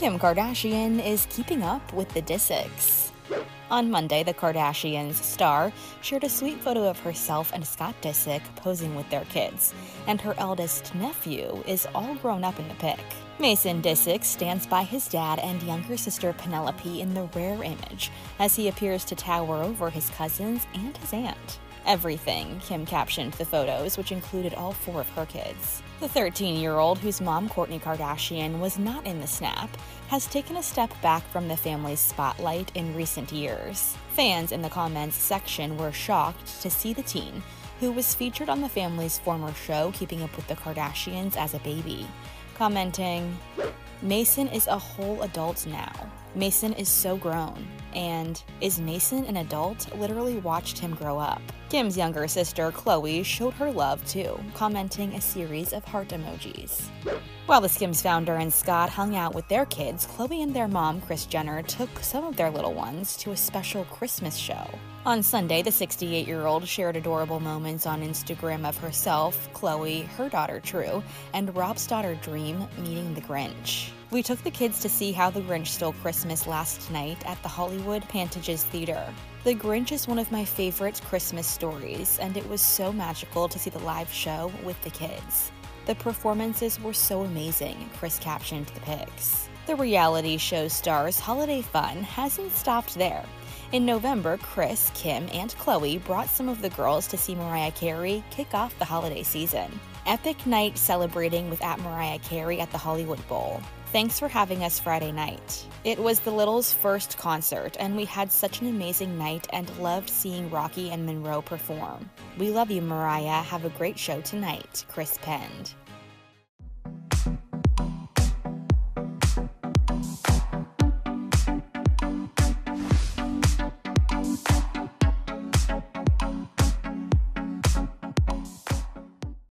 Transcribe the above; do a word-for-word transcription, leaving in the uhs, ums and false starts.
Kim Kardashian is keeping up with the Disicks. On Monday, the Kardashians star shared a sweet photo of herself and Scott Disick posing with their kids, and her eldest nephew is all grown up in the pic. Mason Disick stands by his dad and younger sister Penelope in the rare image, as he appears to tower over his cousins and his aunt. Everything, Kim captioned the photos, which included all four of her kids. The thirteen-year-old, whose mom Kourtney Kardashian was not in the snap, has taken a step back from the family's spotlight in recent years. Fans in the comments section were shocked to see the teen, who was featured on the family's former show Keeping Up With The Kardashians as a baby, commenting, "Mason is a whole adult now. Mason is so grown." And, "Is Mason an adult? Literally watched him grow up." Kim's younger sister, Khloé, showed her love too, commenting a series of heart emojis. While the Skims founder and Scott hung out with their kids, Khloé and their mom, Kris Jenner, took some of their little ones to a special Christmas show. On Sunday, the sixty-eight-year-old shared adorable moments on Instagram of herself, Khloé, her daughter True, and Rob's daughter Dream meeting the Grinch. "We took the kids to see How the Grinch Stole Christmas last night at the Hollywood Pantages Theater. The Grinch is one of my favorite Christmas stories, and it was so magical to see the live show with the kids. The performances were so amazing," Kris captioned the pics. The reality show star's holiday fun hasn't stopped there. In November, Kris, Kim, and Khloé brought some of the girls to see Mariah Carey kick off the holiday season. "Epic night celebrating with at Mariah Carey at the Hollywood Bowl. Thanks for having us Friday night. It was the littles' first concert, and we had such an amazing night and loved seeing Rocky and Monroe perform. We love you, Mariah. Have a great show tonight," Kris penned.